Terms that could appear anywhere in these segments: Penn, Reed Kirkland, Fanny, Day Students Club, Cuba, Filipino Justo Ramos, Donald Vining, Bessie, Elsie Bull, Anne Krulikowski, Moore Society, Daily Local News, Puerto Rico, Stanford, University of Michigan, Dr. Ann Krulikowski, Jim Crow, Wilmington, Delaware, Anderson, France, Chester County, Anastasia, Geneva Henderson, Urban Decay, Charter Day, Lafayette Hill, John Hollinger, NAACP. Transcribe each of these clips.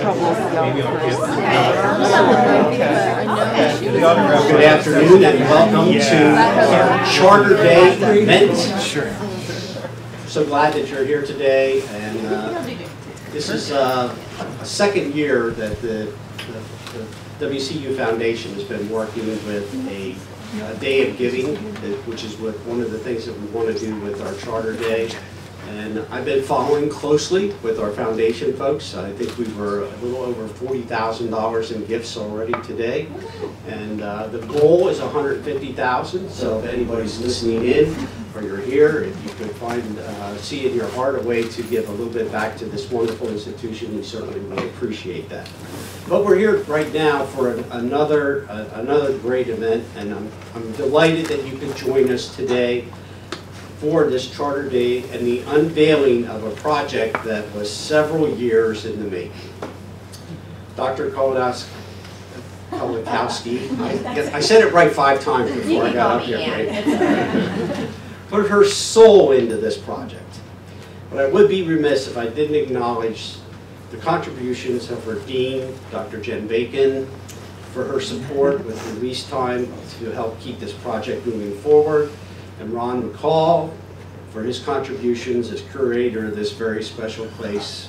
Good afternoon and welcome to our Charter Day event. So glad that you're here today, and this is a second year that the WCU Foundation has been working with a day of giving, which is one of the things that we want to do with our Charter Day. And I've been following closely with our foundation folks. I think we were a little over $40,000 in gifts already today. And the goal is $150,000. So if anybody's listening in or you're here, if you can find, see in your heart a way to give a little bit back to this wonderful institution, we certainly will appreciate that. But we're here right now for another great event. And I'm delighted that you could join us today for this Charter Day and the unveiling of a project that was several years in the making. Dr. Krulikowski, I said it right 5 times before I got up here, right? Put her soul into this project. But I would be remiss if I didn't acknowledge the contributions of her dean, Dr. Jen Bacon, for her support with release time to help keep this project moving forward, and Ron McCall for his contributions as curator of this very special place,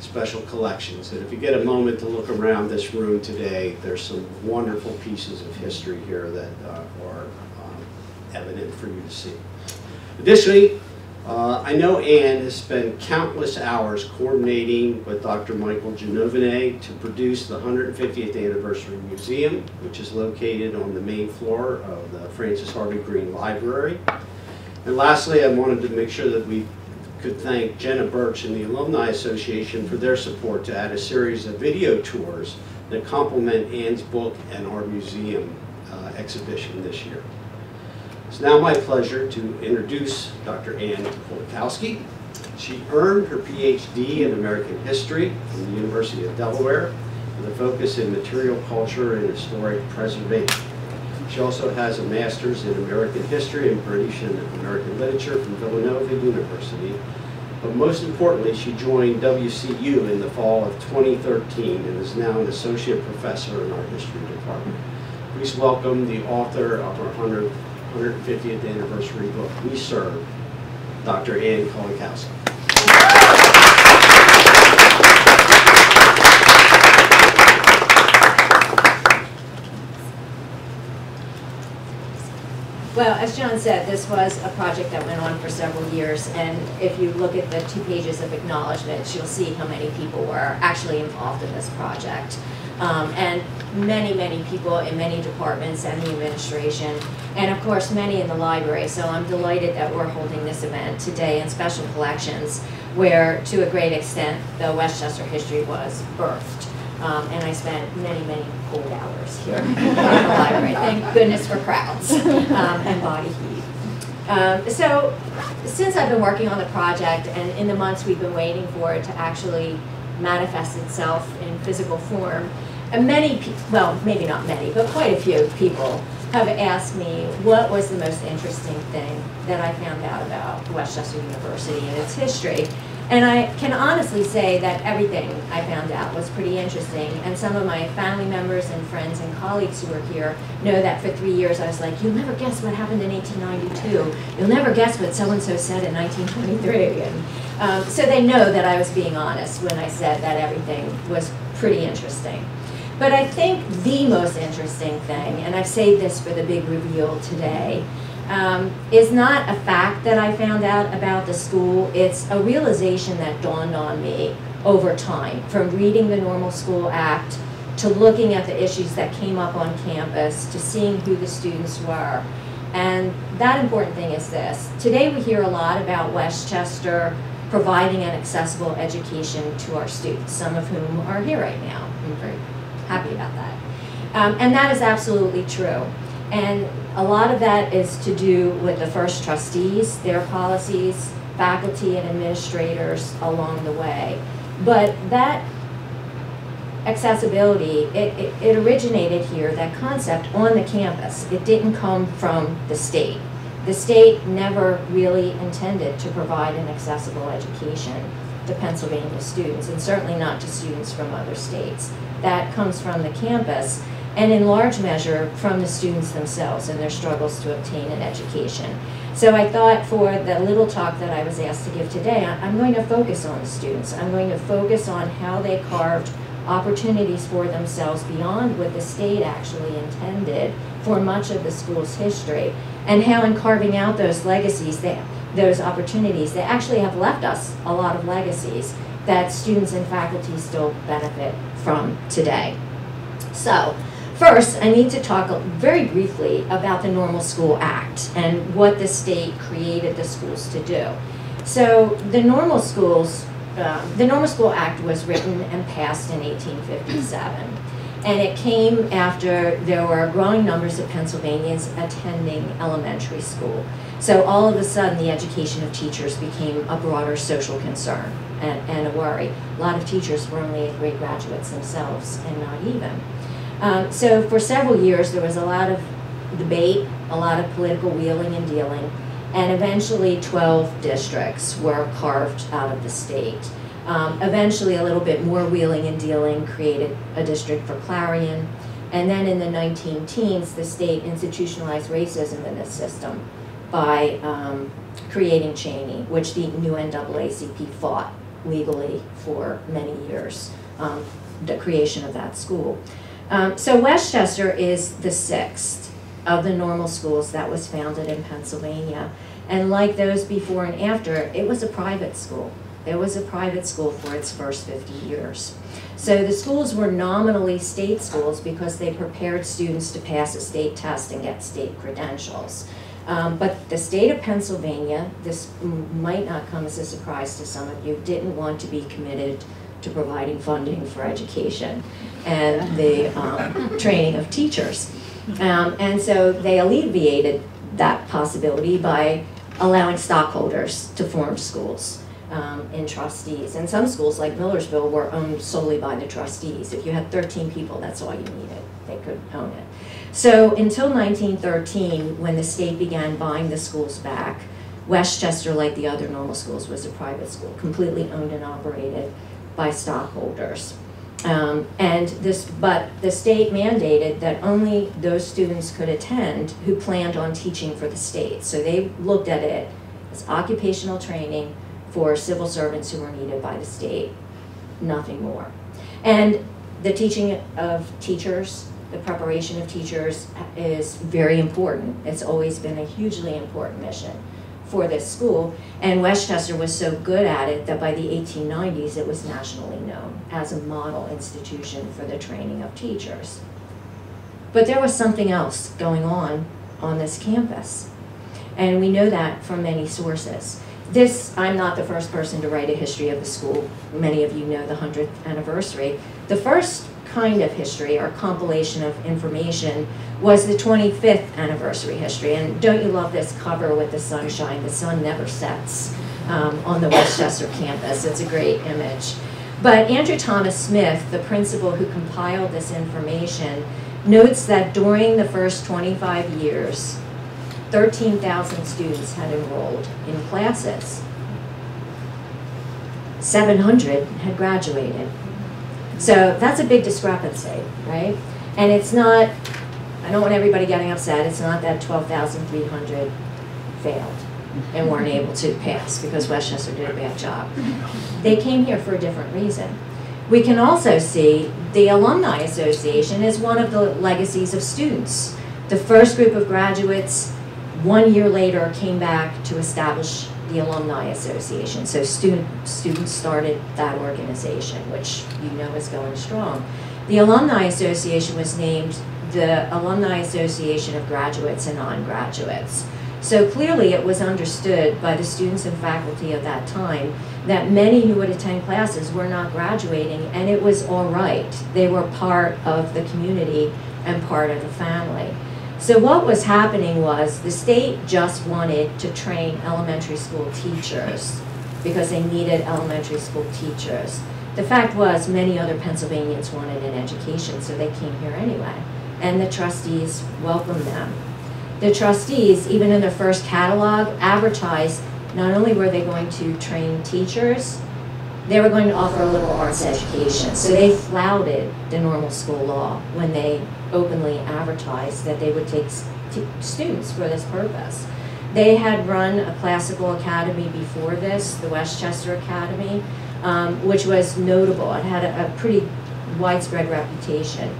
special collections. And if you get a moment to look around this room today, there's some wonderful pieces of history here that are evident for you to see. Additionally, I know Anne has spent countless hours coordinating with Dr. Michael Genovene to produce the 150th Anniversary Museum, which is located on the main floor of the Francis Harvey Green Library. And lastly, I wanted to make sure that we could thank Jenna Birch and the Alumni Association for their support to add a series of video tours that complement Anne's book and our museum exhibition this year. It's now my pleasure to introduce Dr. Ann Krulikowski. She earned her PhD in American History from the University of Delaware with a focus in material culture and historic preservation. She also has a master's in American History and British and American Literature from Villanova University. But most importantly, she joined WCU in the fall of 2013 and is now an associate professor in our history department. Please welcome the author of our 150th anniversary book, We Serve, Dr. Anne Krulikowski. Well, as John said, this was a project that went on for several years, and if you look at the 2 pages of acknowledgments, you'll see how many people were actually involved in this project. And many, many people in many departments and the administration, and of course many in the library. So I'm delighted that we're holding this event today in Special Collections, where to a great extent the West Chester history was birthed. And I spent many, many cold hours here in the library. Thank goodness for crowds and body heat. So since I've been working on the project, and in the months we've been waiting for it to actually manifest itself in physical form, and maybe not many, but quite a few people have asked me what was the most interesting thing that I found out about West Chester University and its history. And I can honestly say that everything I found out was pretty interesting, and some of my family members and friends and colleagues who are here know that for 3 years I was like, you'll never guess what happened in 1892. You'll never guess what so-and-so said in 1923. And so they know that I was being honest when I said that everything was pretty interesting. But I think the most interesting thing, and I've saved this for the big reveal today, is not a fact that I found out about the school. It's a realization that dawned on me over time, from reading the Normal School Act, to looking at the issues that came up on campus, to seeing who the students were. And that important thing is this. Today we hear a lot about West Chester providing an accessible education to our students, some of whom are here right now. I'm very happy about that. And that is absolutely true. And a lot of that is to do with the first trustees, their policies, faculty and administrators along the way. But that accessibility, it originated here, that concept, on the campus. It didn't come from the state. The state never really intended to provide an accessible education to Pennsylvania students, and certainly not to students from other states. That comes from the campus, and in large measure from the students themselves and their struggles to obtain an education. So I thought for the little talk that I was asked to give today, I'm going to focus on the students. I'm going to focus on how they carved opportunities for themselves beyond what the state actually intended for much of the school's history, and how in carving out those legacies, those opportunities, they actually have left us a lot of legacies that students and faculty still benefit from today. So, first, I need to talk very briefly about the Normal School Act and what the state created the schools to do. So the Normal School Act was written and passed in 1857, and it came after there were growing numbers of Pennsylvanians attending elementary school. So all of a sudden, the education of teachers became a broader social concern and a worry. A lot of teachers were only eighth grade graduates themselves, and not even. So for several years, there was a lot of debate, a lot of political wheeling and dealing, and eventually 12 districts were carved out of the state. Eventually, a little bit more wheeling and dealing created a district for Clarion, and then in the 19-teens, the state institutionalized racism in the system by creating Cheney, which the new NAACP fought legally for many years, the creation of that school. So West Chester is the sixth of the normal schools that was founded in Pennsylvania. And like those before and after, it was a private school. It was a private school for its first 50 years. So the schools were nominally state schools because they prepared students to pass a state test and get state credentials. But the state of Pennsylvania, this might not come as a surprise to some of you, didn't want to be committed to providing funding for education and the training of teachers. And so they alleviated that possibility by allowing stockholders to form schools and trustees. And some schools, like Millersville, were owned solely by the trustees. If you had 13 people, that's all you needed. They could own it. So until 1913, when the state began buying the schools back, West Chester, like the other normal schools, was a private school, completely owned and operated by stockholders. But the state mandated that only those students could attend who planned on teaching for the state. So they looked at it as occupational training for civil servants who were needed by the state, nothing more. And the teaching of teachers, the preparation of teachers is very important. It's always been a hugely important mission for this school, and West Chester was so good at it that by the 1890s it was nationally known as a model institution for the training of teachers. But there was something else going on this campus, and we know that from many sources. This, I'm not the first person to write a history of the school. Many of you know the 100th anniversary. The first kind of history or compilation of information was the 25th anniversary history. And don't you love this cover with the sunshine? The sun never sets on the West Chester campus. It's a great image. But Andrew Thomas Smith, the principal who compiled this information, notes that during the first 25 years, 13,000 students had enrolled in classes. 700 had graduated. So that's a big discrepancy, right? And it's not, I don't want everybody getting upset, it's not that 12,300 failed and weren't able to pass because Westchester did a bad job. They came here for a different reason. We can also see the Alumni Association is one of the legacies of students. The first group of graduates 1 year later came back to establish the Alumni Association. So students started that organization, which you know is going strong. The Alumni Association was named the Alumni Association of Graduates and Non-Graduates. So clearly it was understood by the students and faculty of that time that many who would attend classes were not graduating, and it was all right. They were part of the community and part of the family. So what was happening was the state just wanted to train elementary school teachers because they needed elementary school teachers. The fact was many other Pennsylvanians wanted an education, so they came here anyway. And the trustees welcomed them. The trustees, even in their first catalog, advertised not only were they going to train teachers, they were going to offer a liberal arts education. So they flouted the normal school law when they openly advertised that they would take students for this purpose. They had run a classical academy before this, the West Chester Academy, which was notable. It had a pretty widespread reputation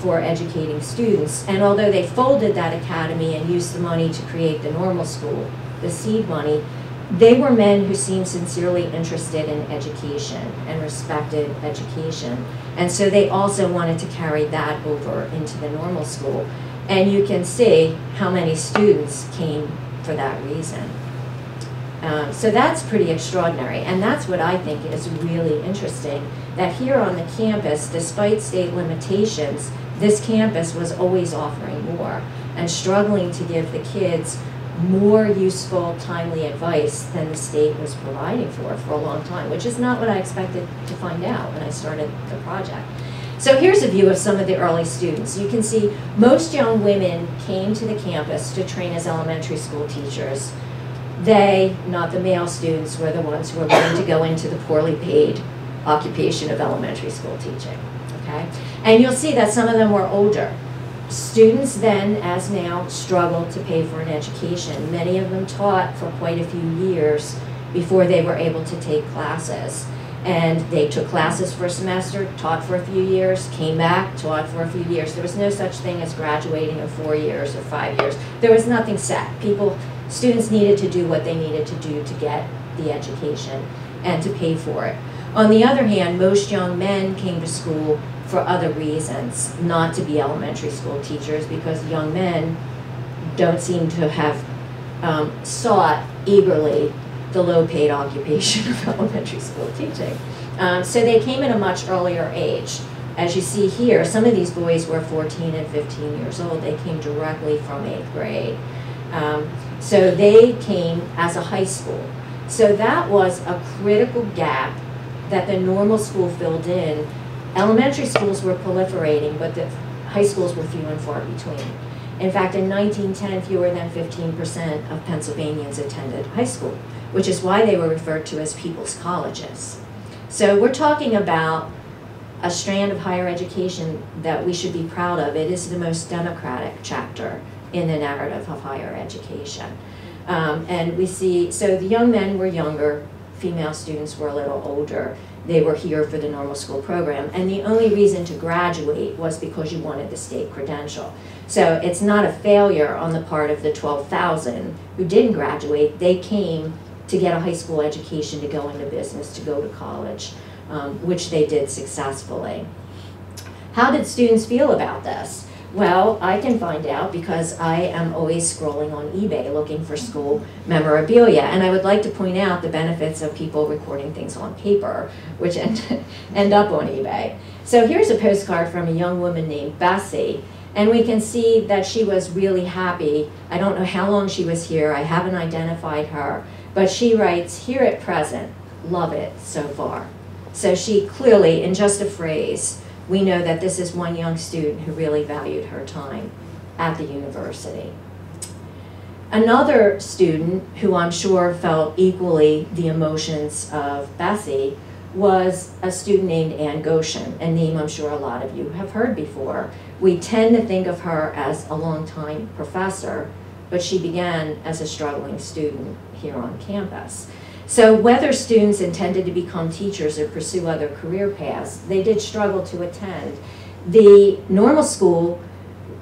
for educating students. And although they folded that academy and used the money to create the normal school, the seed money, they were men who seemed sincerely interested in education and respected education. And so they also wanted to carry that over into the normal school. And you can see how many students came for that reason. So that's pretty extraordinary. And that's what I think is really interesting, that here on the campus, despite state limitations, this campus was always offering more and struggling to give the kids more useful, timely advice than the state was providing for a long time, which is not what I expected to find out when I started the project. So here's a view of some of the early students. You can see most young women came to the campus to train as elementary school teachers. They, not the male students, were the ones who were going to go into the poorly paid occupation of elementary school teaching. Okay? And you'll see that some of them were older. Students then, as now, struggled to pay for an education. Many of them taught for quite a few years before they were able to take classes. And they took classes for a semester, taught for a few years, came back, taught for a few years. There was no such thing as graduating in 4 years or 5 years. There was nothing set. Students needed to do what they needed to do to get the education and to pay for it. On the other hand, most young men came to school for other reasons, not to be elementary school teachers, because young men don't seem to have sought eagerly the low-paid occupation of elementary school teaching. So they came at a much earlier age. As you see here, some of these boys were 14 and 15 years old. They came directly from 8th grade. So they came as a high school. So that was a critical gap that the normal school filled in. Elementary schools were proliferating, but the high schools were few and far between. In fact, in 1910, fewer than 15% of Pennsylvanians attended high school, which is why they were referred to as people's colleges. So we're talking about a strand of higher education that we should be proud of. It is the most democratic chapter in the narrative of higher education. And we see, so the young men were younger, female students were a little older. They were here for the normal school program. And the only reason to graduate was because you wanted the state credential. So it's not a failure on the part of the 12,000 who didn't graduate. They came to get a high school education, to go into business, to go to college, which they did successfully. How did students feel about this? Well, I can find out because I am always scrolling on eBay looking for school memorabilia. And I would like to point out the benefits of people recording things on paper, which end up on eBay. So here's a postcard from a young woman named Bessie. And we can see that she was really happy. I don't know how long she was here. I haven't identified her. But she writes, "Here at present, love it so far." So she clearly, in just a phrase, we know that this is one young student who really valued her time at the university. Another student who I'm sure felt equally the emotions of Bessie was a student named Anne Goshen, a name I'm sure a lot of you have heard before. We tend to think of her as a longtime professor, but she began as a struggling student here on campus. So whether students intended to become teachers or pursue other career paths, they did struggle to attend. The normal school,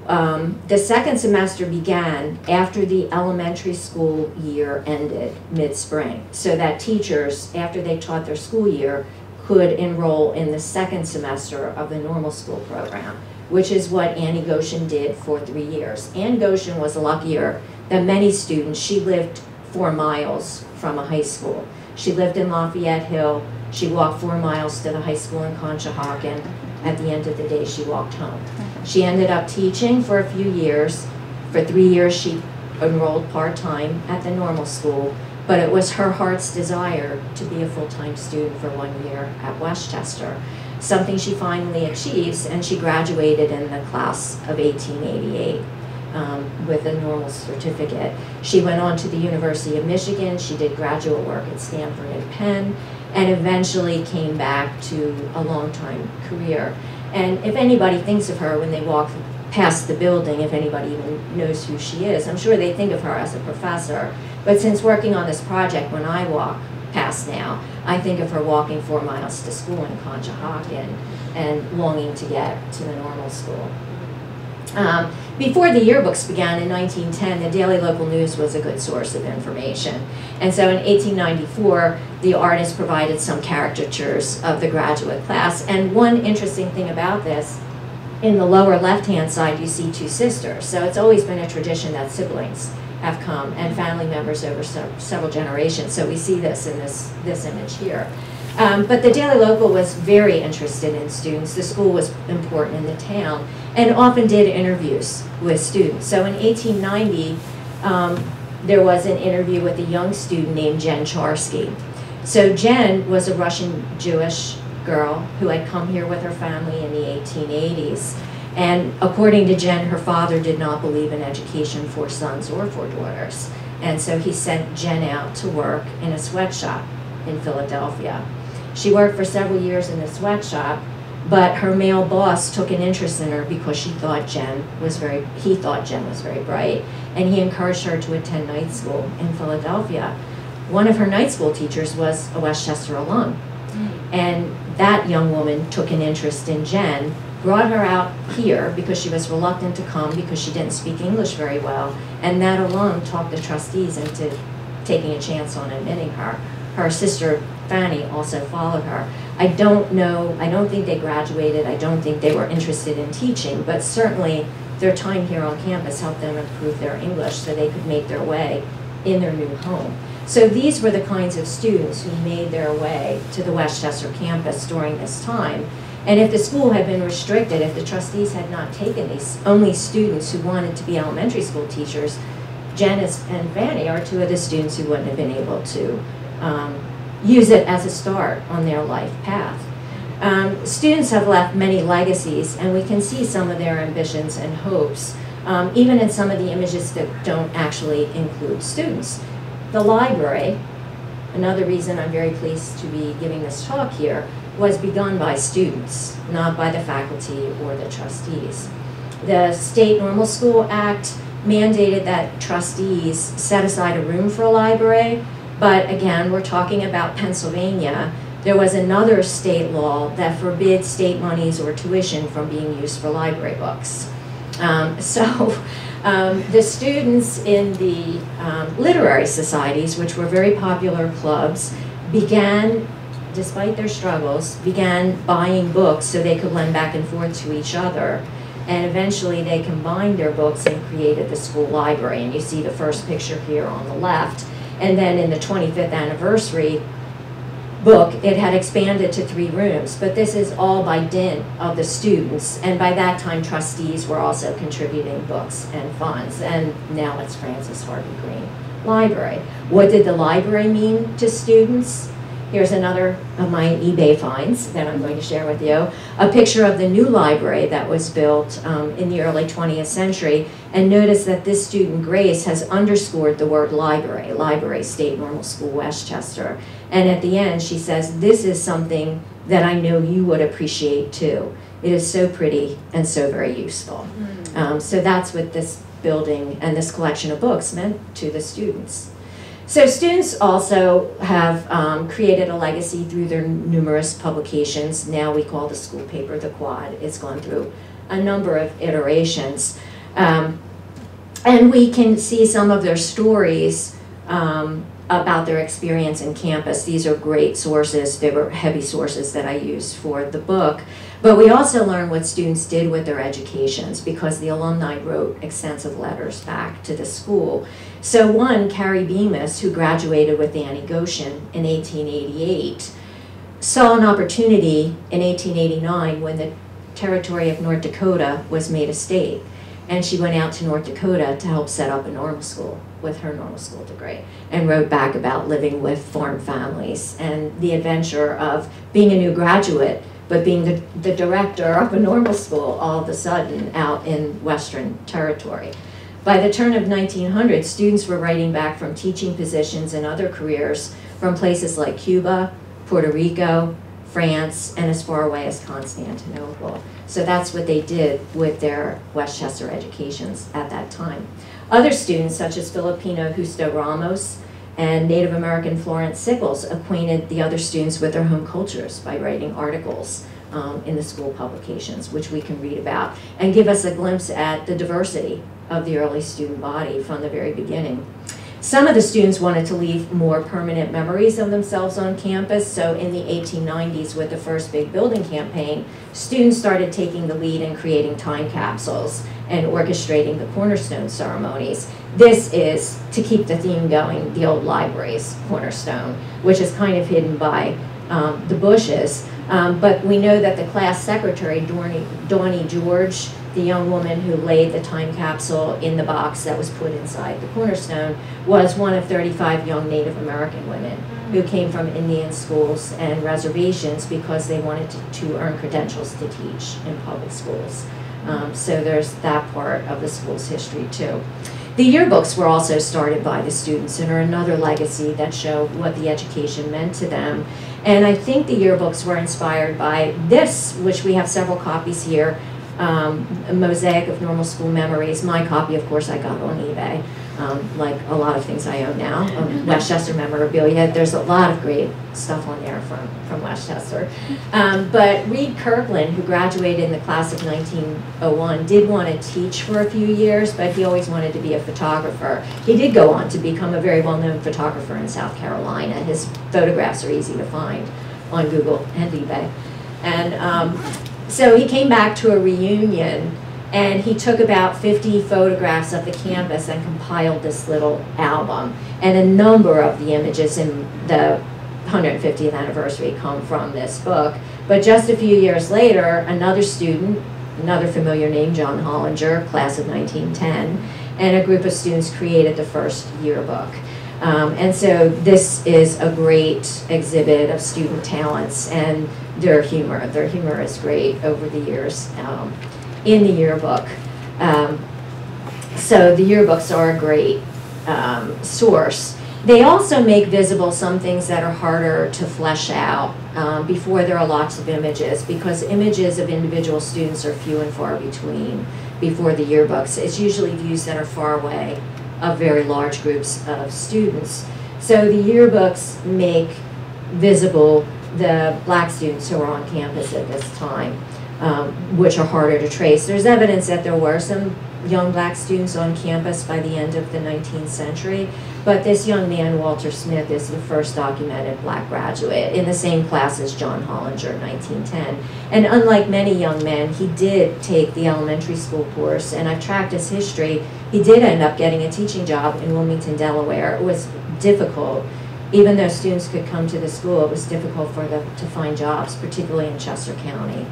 the second semester began after the elementary school year ended mid-spring, so that teachers, after they taught their school year, could enroll in the second semester of the normal school program, which is what Annie Goshen did for 3 years. Anne Goshen was luckier than many students. She lived 4 miles from a high school. She lived in Lafayette Hill. She walked 4 miles to the high school in Conshohocken. At the end of the day, she walked home. She ended up teaching for a few years. For 3 years, she enrolled part-time at the normal school, but it was her heart's desire to be a full-time student for 1 year at West Chester, something she finally achieves, and she graduated in the class of 1888. With a normal certificate. She went on to the University of Michigan. She did graduate work at Stanford and Penn, and eventually came back to a long-time career. And if anybody thinks of her when they walk past the building, if anybody even knows who she is, I'm sure they think of her as a professor. But since working on this project, when I walk past now, I think of her walking 4 miles to school in Conshohocken and longing to get to the normal school. Before the yearbooks began in 1910, the Daily Local News was a good source of information. And so in 1894, the artist provided some caricatures of the graduate class. And one interesting thing about this, in the lower left-hand side, you see two sisters. So it's always been a tradition that siblings have come and family members over several generations. So we see this in this image here. But the Daily Local was very interested in students. The school was important in the town and often did interviews with students. So in 1890, there was an interview with a young student named Jen Charsky. So Jen was a Russian Jewish girl who had come here with her family in the 1880s. And according to Jen, her father did not believe in education for sons or for daughters. And so he sent Jen out to work in a sweatshop in Philadelphia. She worked for several years in the sweatshop, but her male boss took an interest in her because he thought Jen was very bright, and he encouraged her to attend night school in Philadelphia. One of her night school teachers was a West Chester alum, and that young woman took an interest in Jen, brought her out here because she was reluctant to come because she didn't speak English very well, and that alum talked the trustees into taking a chance on admitting her. Her sister Fanny also followed her. I don't think they graduated, I don't think they were interested in teaching, but certainly their time here on campus helped them improve their English so they could make their way in their new home. So these were the kinds of students who made their way to the West Chester campus during this time. And if the school had been restricted, if the trustees had not taken these only students who wanted to be elementary school teachers, Janice and Fanny are two of the students who wouldn't have been able to use it as a start on their life path. Students have left many legacies, and we can see some of their ambitions and hopes, even in some of the images that don't actually include students. The library, another reason I'm very pleased to be giving this talk here, was begun by students, not by the faculty or the trustees. The State Normal School Act mandated that trustees set aside a room for a library. But again, we're talking about Pennsylvania. There was another state law that forbids state monies or tuition from being used for library books. The students in the literary societies, which were very popular clubs, began, despite their struggles, began buying books so they could lend back and forth to each other. And eventually they combined their books and created the school library. And you see the first picture here on the left. And then in the 25th anniversary book, it had expanded to 3 rooms. But this is all by dint of the students. And by that time, trustees were also contributing books and funds. And now it's Francis Harvey Green Library. What did the library mean to students? Here's another of my eBay finds that I'm going to share with you. A picture of the new library that was built in the early 20th century. And notice that this student, Grace, has underscored the word library. Library, State Normal School, West Chester. And at the end, she says, "This is something that I know you would appreciate too. It is so pretty and so very useful." Mm. So that's what this building and this collection of books meant to the students. So students also have created a legacy through their numerous publications. Now we call the school paper the Quad. It's gone through a number of iterations. And we can see some of their stories about their experience in campus. These are great sources. They were heavy sources that I used for the book. But we also learn what students did with their educations because the alumni wrote extensive letters back to the school. So one, Carrie Bemis, who graduated with Anne Goshen in 1888, saw an opportunity in 1889 when the territory of North Dakota was made a state. And she went out to North Dakota to help set up a normal school with her normal school degree and wrote back about living with farm families and the adventure of being a new graduate but being the director of a normal school all of a sudden out in Western Territory. By the turn of 1900, students were writing back from teaching positions and other careers from places like Cuba, Puerto Rico, France, and as far away as Constantinople. So that's what they did with their West Chester educations at that time. Other students, such as Filipino Justo Ramos and Native American Florence Sickles, acquainted the other students with their home cultures by writing articles in the school publications, which we can read about, and give us a glimpse at the diversity of the early student body from the very beginning. Some of the students wanted to leave more permanent memories of themselves on campus, so in the 1890s, with the first big building campaign, students started taking the lead in creating time capsules and orchestrating the cornerstone ceremonies. This is, to keep the theme going, the old library's cornerstone, which is kind of hidden by the bushes. But we know that the class secretary, Dawnie George, the young woman who laid the time capsule in the box that was put inside the cornerstone, was one of 35 young Native American women who came from Indian schools and reservations because they wanted to earn credentials to teach in public schools. So there's that part of the school's history too. The yearbooks were also started by the students and are another legacy that show what the education meant to them. And I think the yearbooks were inspired by this, which we have several copies here, a mosaic of normal school memories. My copy, of course, I got on eBay, like a lot of things I own now, West Chester memorabilia. There's a lot of great stuff on there from West Chester. But Reed Kirkland, who graduated in the class of 1901, did want to teach for a few years, but he always wanted to be a photographer. He did go on to become a very well-known photographer in South Carolina. His photographs are easy to find on Google and eBay. And so he came back to a reunion, and he took about 50 photographs of the campus and compiled this little album. And a number of the images in the 150th anniversary come from this book. But just a few years later, another student, another familiar name, John Hollinger, class of 1910, and a group of students created the first yearbook. And so this is a great exhibit of student talents and their humor. Their humor is great over the years in the yearbook. So the yearbooks are a great source. They also make visible some things that are harder to flesh out before there are lots of images, because images of individual students are few and far between before the yearbooks. It's usually views that are far away of very large groups of students. So the yearbooks make visible the black students who are on campus at this time, which are harder to trace. There's evidence that there were some young black students on campus by the end of the 19th century, but this young man, Walter Smith, is the first documented black graduate in the same class as John Hollinger, 1910. And unlike many young men, he did take the elementary school course, and I've tracked his history. He did end up getting a teaching job in Wilmington, Delaware. It was difficult. Even though students could come to the school, it was difficult for them to find jobs, particularly in Chester County.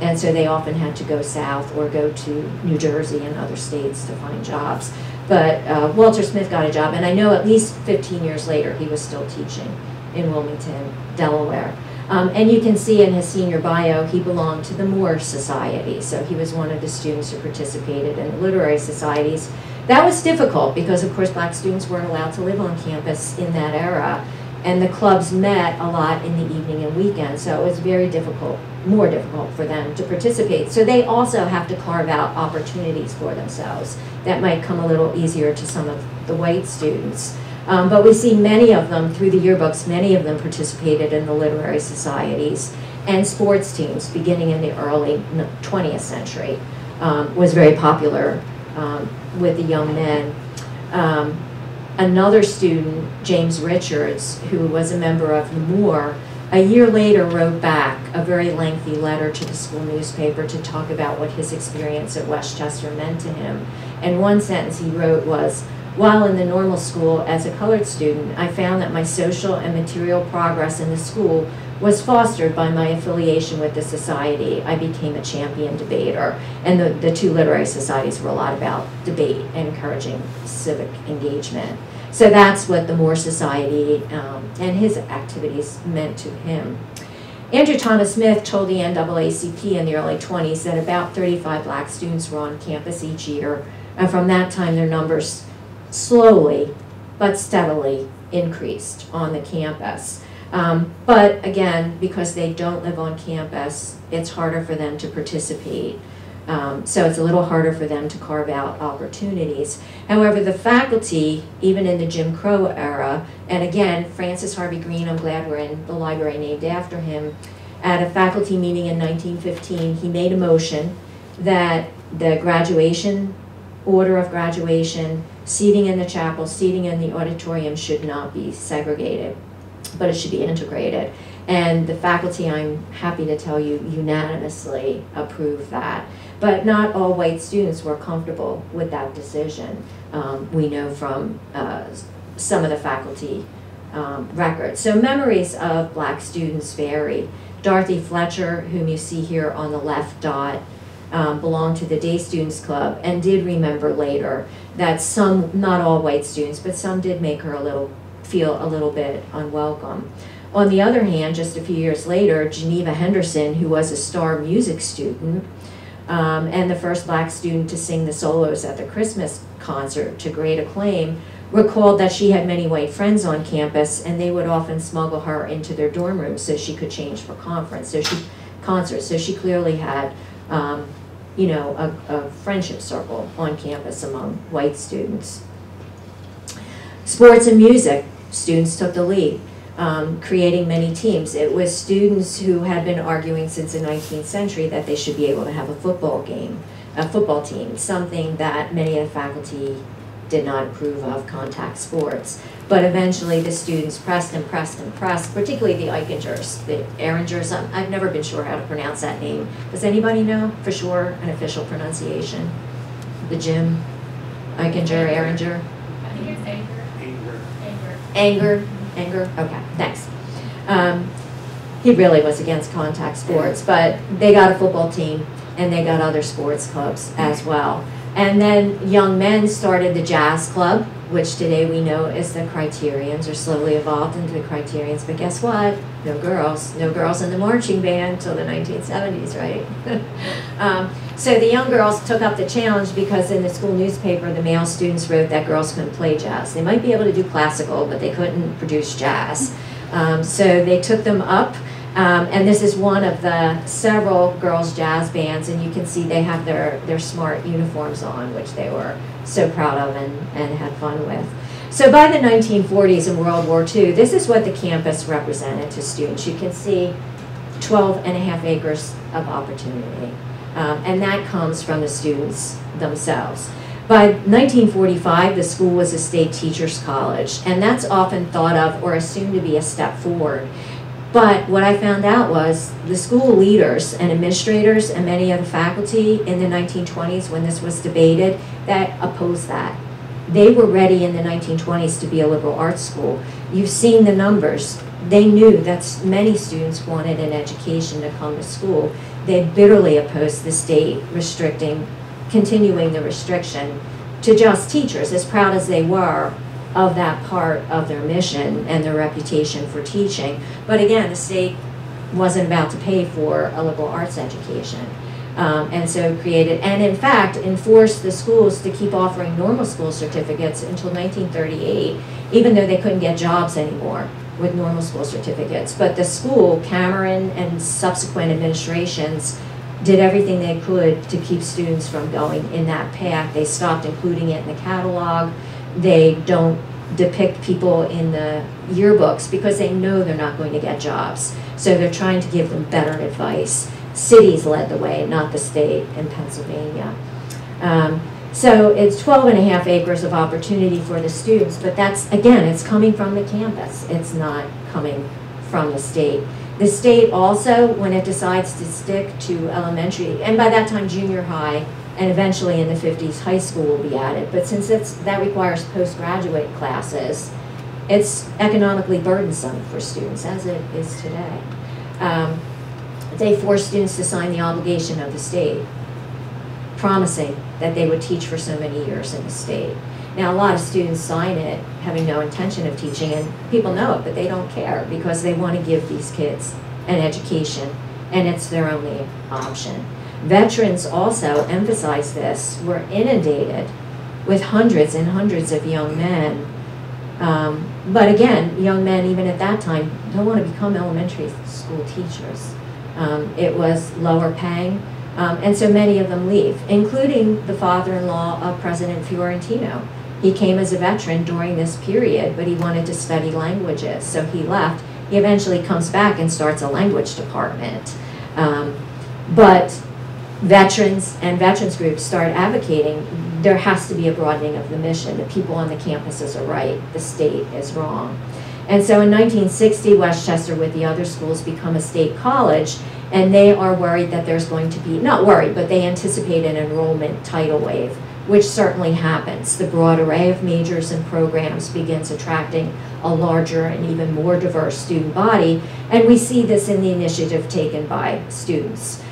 And so they often had to go south or go to New Jersey and other states to find jobs. But Walter Smith got a job, and I know at least 15 years later he was still teaching in Wilmington, Delaware. And you can see in his senior bio, he belonged to the Moore Society, so he was one of the students who participated in the literary societies. That was difficult because, of course, black students weren't allowed to live on campus in that era, and the clubs met a lot in the evening and weekend, so it was very difficult, more difficult for them to participate. So they also have to carve out opportunities for themselves that might come a little easier to some of the white students. But we see many of them through the yearbooks, many of them participated in the literary societies and sports teams beginning in the early 20th century. Was very popular with the young men. Another student, James Richards, who was a member of the Moore, a year later wrote back a very lengthy letter to the school newspaper to talk about what his experience at West Chester meant to him. And one sentence he wrote was, "While in the normal school as a colored student, I found that my social and material progress in the school was fostered by my affiliation with the society. I became a champion debater." And the two literary societies were a lot about debate and encouraging civic engagement. So that's what the Moore Society and his activities meant to him. Andrew Thomas Smith told the NAACP in the early 20s that about 35 black students were on campus each year, and from that time their numbers slowly but steadily increased on the campus. But again, because they don't live on campus, it's harder for them to participate. So it's a little harder for them to carve out opportunities. However, the faculty, even in the Jim Crow era, and again, Francis Harvey Green, I'm glad we're in the library named after him, at a faculty meeting in 1915, he made a motion that the graduation, order of graduation, seating in the chapel, seating in the auditorium should not be segregated, but it should be integrated. And the faculty, I'm happy to tell you, unanimously approved that. But not all white students were comfortable with that decision. We know from some of the faculty records. So memories of black students vary. Dorothy Fletcher, whom you see here on the left dot, belonged to the Day Students Club and did remember later that some, not all white students, but some did make her feel a little bit unwelcome. On the other hand, just a few years later, Geneva Henderson, who was a star music student, and the first black student to sing the solos at the Christmas concert to great acclaim, recalled that she had many white friends on campus and they would often smuggle her into their dorm room so she could change for concerts. So she clearly had you know, a friendship circle on campus among white students. Sports and music, students took the lead, creating many teams. It was students who had been arguing since the 19th century that they should be able to have a football game, a football team, something that many of the faculty did not approve of, contact sports. But eventually the students pressed and pressed and pressed, particularly the Eichingers, the Ehringers. I've never been sure how to pronounce that name. Does anybody know for sure an official pronunciation? The Jim, Eichinger, Ehringer? I think it's Anger. Anger. Anger. Anger? Okay, thanks. He really was against contact sports, but they got a football team and they got other sports clubs as well. And then young men started the jazz club, which today we know is the Criterions, or slowly evolved into the Criterions. But guess what? No girls. No girls in the marching band till the 1970s, right? So the young girls took up the challenge because in the school newspaper, the male students wrote that girls couldn't play jazz. They might be able to do classical, but they couldn't produce jazz. So they took them up. And this is one of the several girls' jazz bands, and you can see they have their smart uniforms on, which they were so proud of and had fun with. So by the 1940s and World War II, this is what the campus represented to students. You can see 12.5 acres of opportunity, and that comes from the students themselves. By 1945, the school was a state teachers' college, and that's often thought of or assumed to be a step forward. But what I found out was the school leaders and administrators and many of the faculty in the 1920s when this was debated that opposed that. They were ready in the 1920s to be a liberal arts school. You've seen the numbers. They knew that many students wanted an education to come to school. They bitterly opposed the state restricting, continuing the restriction to just teachers, as proud as they were of that part of their mission and their reputation for teaching. But again, the state wasn't about to pay for a liberal arts education. And so created, and in fact, enforced the schools to keep offering normal school certificates until 1938, even though they couldn't get jobs anymore with normal school certificates. But the school, Cameron and subsequent administrations, did everything they could to keep students from going in that path. They stopped including it in the catalog. They don't depict people in the yearbooks because they know they're not going to get jobs. So they're trying to give them better advice. Cities led the way, not the state in Pennsylvania. So it's 12.5 acres of opportunity for the students, but that's, again, it's coming from the campus. It's not coming from the state. The state also, when it decides to stick to elementary, and by that time junior high, and eventually in the 50s, high school will be added. But since that requires postgraduate classes, it's economically burdensome for students, as it is today. They forced students to sign the obligation of the state, promising that they would teach for so many years in the state. Now, a lot of students sign it having no intention of teaching, and people know it, but they don't care because they want to give these kids an education, and it's their only option. Veterans also emphasize this, were inundated with hundreds and hundreds of young men But again, young men, even at that time, don't want to become elementary school teachers. It was lower paying, and so many of them leave, including the father-in-law of President Fiorentino. He came as a veteran during this period, but he wanted to study languages, so he left. He eventually comes back and starts a language department. But veterans and veterans groups start advocating, there has to be a broadening of the mission. The people on the campuses are right, the state is wrong. And so in 1960, West Chester with the other schools become a state college, and they are worried that there's going to be, not worried, but they anticipate an enrollment tidal wave, which certainly happens. The broad array of majors and programs begins attracting a larger and even more diverse student body, and we see this in the initiative taken by students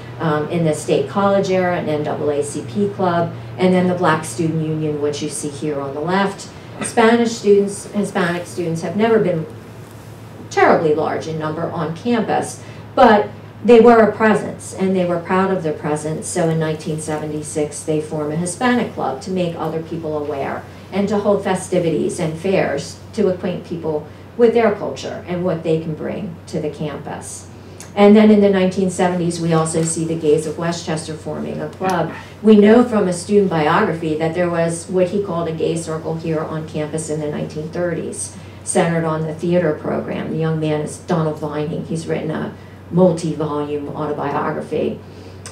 in the state college era, an NAACP club, and then the Black Student Union, which you see here on the left. Spanish students, Hispanic students have never been terribly large in number on campus, but they were a presence, and they were proud of their presence, so in 1976 they form a Hispanic club to make other people aware and to hold festivities and fairs to acquaint people with their culture and what they can bring to the campus. And then in the 1970s, we also see the Gays of West Chester forming a club. We know from a student biography that there was what he called a gay circle here on campus in the 1930s, centered on the theater program. The young man is Donald Vining. He's written a multi-volume autobiography.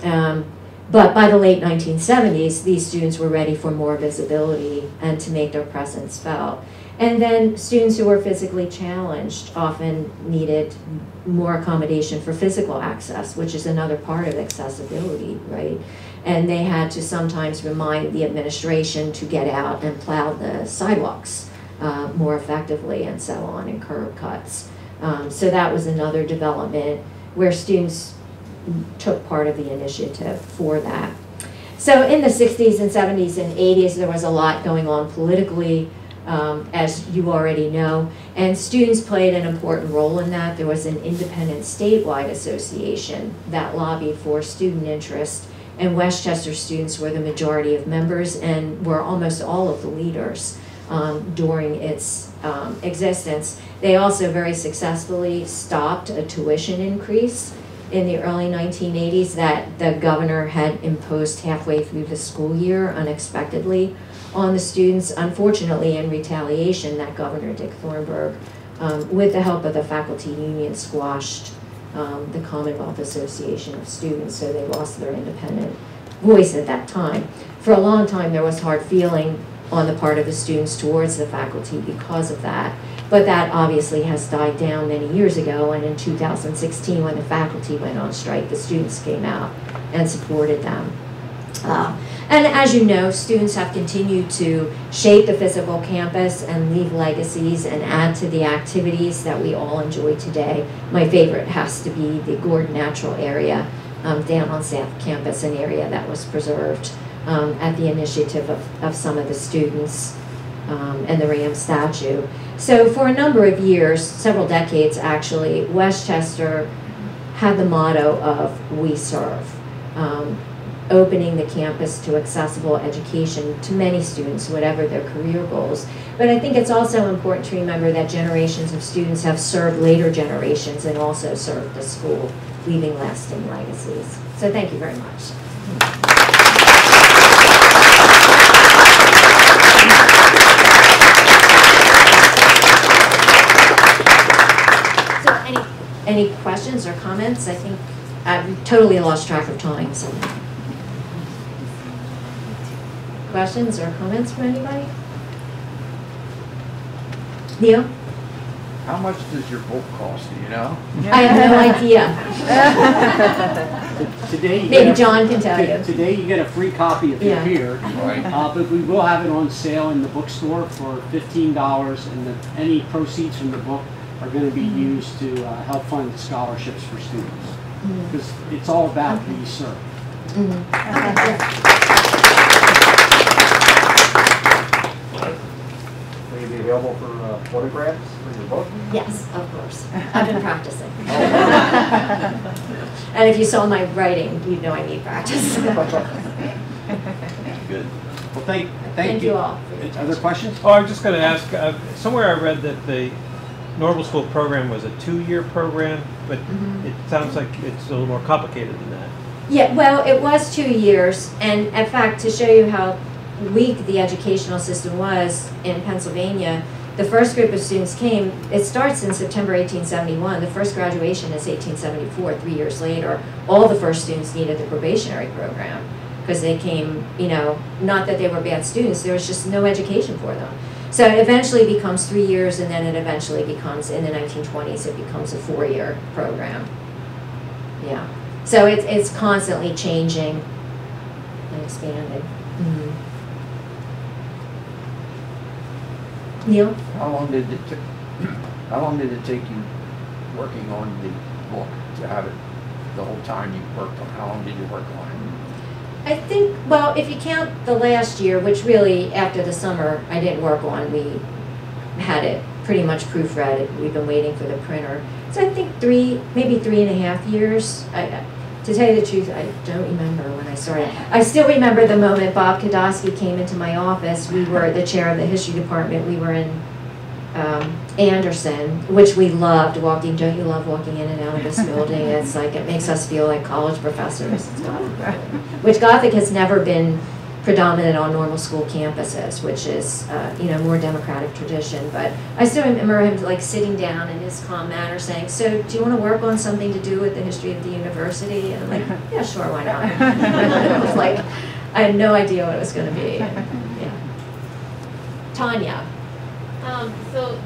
But by the late 1970s, these students were ready for more visibility and to make their presence felt. And then students who were physically challenged often needed more accommodation for physical access, which is another part of accessibility, right? And they had to sometimes remind the administration to get out and plow the sidewalks more effectively and so on, and curb cuts. So that was another development where students took part of the initiative for that. So in the 60s and 70s and 80s, there was a lot going on politically, as you already know, and students played an important role in that. There was an independent statewide association that lobbied for student interest, and West Chester students were the majority of members and were almost all of the leaders during its existence. They also very successfully stopped a tuition increase in the early 1980s that the governor had imposed halfway through the school year unexpectedly on the students. Unfortunately, in retaliation, that Governor Dick Thornburg, with the help of the faculty union, squashed the Commonwealth Association of Students, so they lost their independent voice at that time. For a long time, there was hard feeling on the part of the students towards the faculty because of that, but that obviously has died down many years ago, and in 2016, when the faculty went on strike, the students came out and supported them. And as you know, students have continued to shape the physical campus and leave legacies and add to the activities that we all enjoy today. My favorite has to be the Gordon Natural Area down on South Campus, an area that was preserved at the initiative of some of the students, and the Ram statue. So for a number of years, several decades actually, West Chester had the motto of "We Serve," opening the campus to accessible education to many students, whatever their career goals. But I think it's also important to remember that generations of students have served later generations and also served the school, leaving lasting legacies. So thank you very much. So any questions or comments? I think I've totally lost track of time. So. Questions or comments from anybody? Neil? How much does your book cost, do you know? I have no idea. Today, maybe John can tell you. Today you get a free copy if you're here. Right. But we will have it on sale in the bookstore for $15, and any proceeds from the book are going to be used to help fund scholarships for students. Because it's all about We Serve. Available for photographs for your book? Yes, of course. I've been practicing. And if you saw my writing, you'd know I need practice. Good. Well, thank you all. Other questions? Oh, I'm just going to ask, somewhere I read that the normal school program was a 2-year program, but it sounds like it's a little more complicated than that. Yeah, well, it was 2 years, and in fact, to show you how weak the educational system was in Pennsylvania, the first group of students came, it starts in September 1871, the first graduation is 1874, 3 years later. All the first students needed the probationary program because they came, you know, not that they were bad students, there was just no education for them. So it eventually becomes 3 years, and then it eventually becomes, in the 1920s, it becomes a 4-year program. Yeah. So it's constantly changing and expanding. Neil? How long did it take you working on the book to have it the whole time you worked on? How long did you work on it? I think, well, if you count the last year, which really after the summer I didn't work on, we had it pretty much proofread. We've been waiting for the printer. So I think maybe three and a half years. To tell you the truth, I don't remember when I started. I still remember the moment Bob Kodosky came into my office. We were the chair of the history department. We were in Anderson, which we loved walking. Don't you love walking in and out of this building? It's like, it makes us feel like college professors. It's Gothic, which Gothic has never been predominant on normal school campuses, which is, you know, more democratic tradition. But I still remember him like sitting down in his calm manner saying, so do you want to work on something to do with the history of the university? And I'm like, yeah, sure, why not? I was like, I had no idea what it was going to be. And, yeah. Tanya. So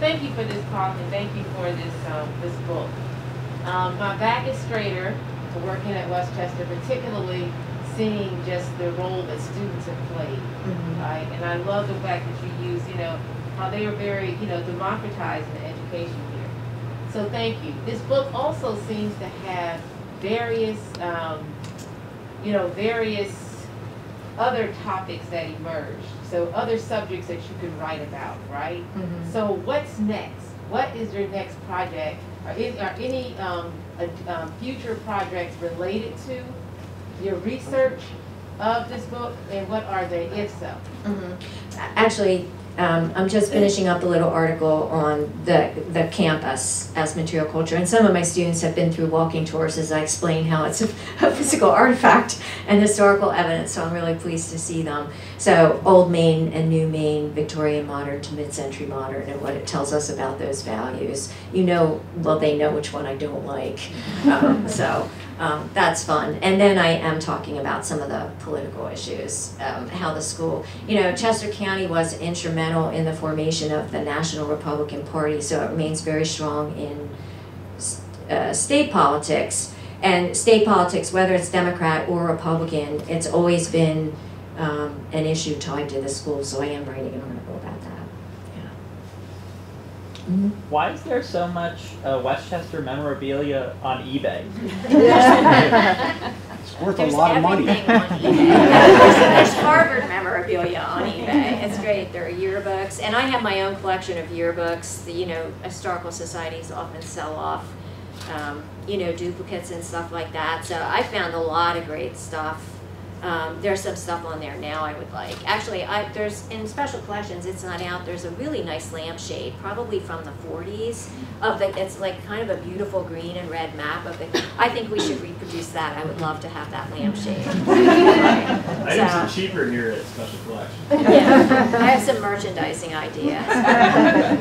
thank you for this talk, and thank you for this, this book. My back is straighter, working at West Chester, particularly seeing just the role that students have played, right? And I love the fact that you use, you know, how they are very, you know, democratizing the education here. So thank you. This book also seems to have various, you know, various other topics that emerge. So other subjects that you can write about, right? So what's next? What is your next project? Are any future projects related to your research of this book, and what are they, if so? Actually, I'm just finishing up a little article on the campus as material culture, and some of my students have been through walking tours as I explain how it's a physical artifact and historical evidence, so I'm really pleased to see them. So Old Main and New Main, Victorian modern to mid-century modern, and what it tells us about those values. You know, well, they know which one I don't like, so. That's fun. And then I am talking about some of the political issues, how the school, you know, Chester County was instrumental in the formation of the National Republican Party, so it remains very strong in state politics. And state politics, whether it's Democrat or Republican, it's always been an issue tied to the school, so I am writing an article about that. Why is there so much Westchester memorabilia on eBay? It's worth a lot of money. There's Harvard memorabilia on eBay. It's great. There are yearbooks, and I have my own collection of yearbooks. The, you know, historical societies often sell off, you know, duplicates and stuff like that. So I found a lot of great stuff. There's some stuff on there now I would like. Actually, there's in special collections, it's not out, there's a really nice lampshade, probably from the 40s, of the, it's like kind of a beautiful green and red map of the, I think we should reproduce that. I would love to have that lampshade. Items are cheaper here at special collections. Yeah, I have some merchandising ideas.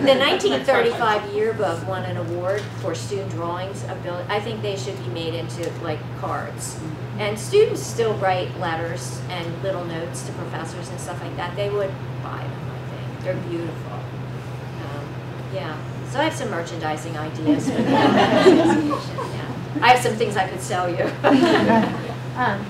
The 1935 yearbook won an award for student drawings. I think they should be made into like cards. And students still write letters and little notes to professors and stuff like that. They would buy them, I think. They're beautiful. Yeah. So I have some merchandising ideas for that association. Yeah. I have some things I could sell you.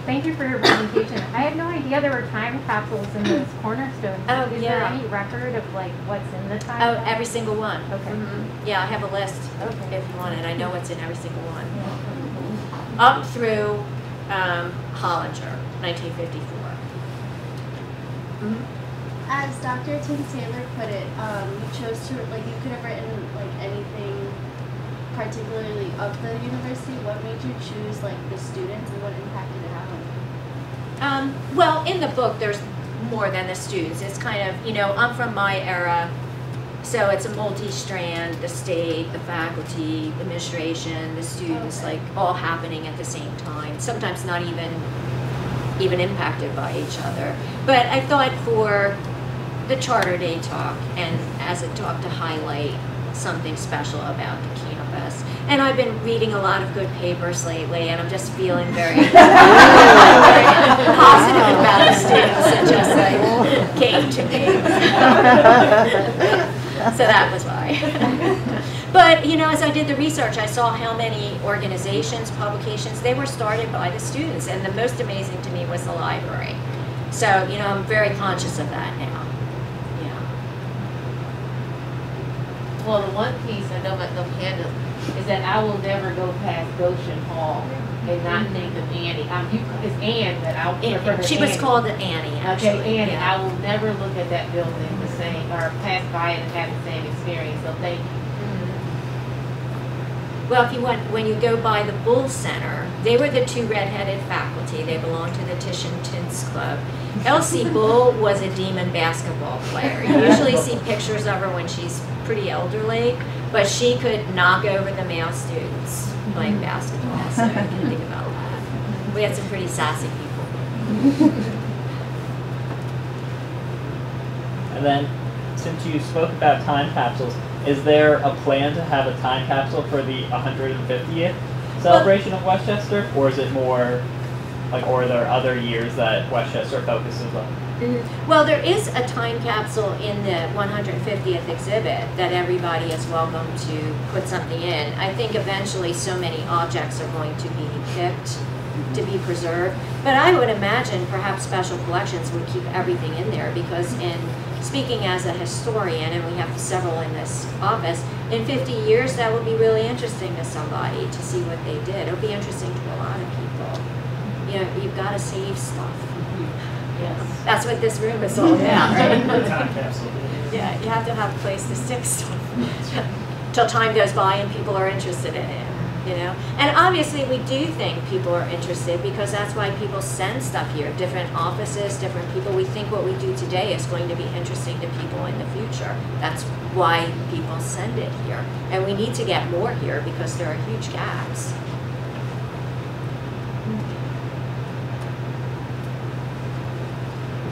Thank you for your presentation. I had no idea there were time capsules in those cornerstones. Oh, yeah. Is there any record of like what's in the time? Oh, every single one. Okay. Yeah, I have a list if you want it. I know what's in every single one. Up through Hollinger, 1954. As Dr. Tim Taylor put it, you chose to, like, you could have written, like, anything particularly of the university. What made you choose, like, the students, and what impact did it have on them? Well, in the book, there's more than the students. It's kind of, you know, I'm from my era, so it's a multi-strand, the state, the faculty, the administration, the students, like all happening at the same time, sometimes not even impacted by each other. But I thought for the Charter Day talk and as a talk to highlight something special about the campus. And I've been reading a lot of good papers lately, and I'm just feeling very, very positive about the students that just like came to me. So that was why. But you know, as I did the research, I saw how many organizations, publications, they were started by the students, and the most amazing to me was the library. So you know, I'm very conscious of that now. Yeah. Well, the one piece I know about the handle is that I will never go past Goshen Hall and not think of Annie. It's Anne that I prefer. She was called Annie, actually. Okay, Annie. Yeah. I will never look at that building the same, or pass by it and have the same experience. So thank you. Well, if you want, when you go by the Bull Center, they were the two redheaded faculty. They belonged to the Tisch and Tintz Club. Elsie Bull was a demon basketball player. You usually see pictures of her when she's pretty elderly, but she could knock over the male students playing basketball. So you can think about that. We had some pretty sassy people. And then, since you spoke about time capsules, is there a plan to have a time capsule for the 150th celebration of West Chester, or is it more like, or are there other years that West Chester focuses on? Well, there is a time capsule in the 150th exhibit that everybody is welcome to put something in. I think eventually so many objects are going to be picked to be preserved, but I would imagine perhaps special collections would keep everything in there, because in speaking as a historian, and we have several in this office, in 50 years that will be really interesting to somebody to see what they did. It'll be interesting to a lot of people. You know, you've got to save stuff. Yes. That's what this room is all about, right? Yeah, you have to have a place to stick stuff till time goes by and people are interested in it. You know, and obviously we do think people are interested, because that's why people send stuff here, different offices, different people. We think what we do today is going to be interesting to people in the future. That's why people send it here. And we need to get more here, because there are huge gaps.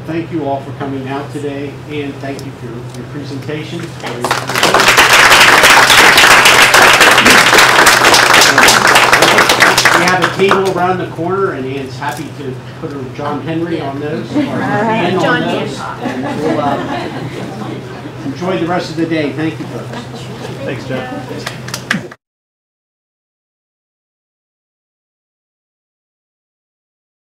Thank you all for coming out today, and thank you for your presentation. We have a table around the corner, and Anne's happy to put her John Henry on those, or Anne on those, and we'll enjoy the rest of the day. Thank you, folks. Thanks, John.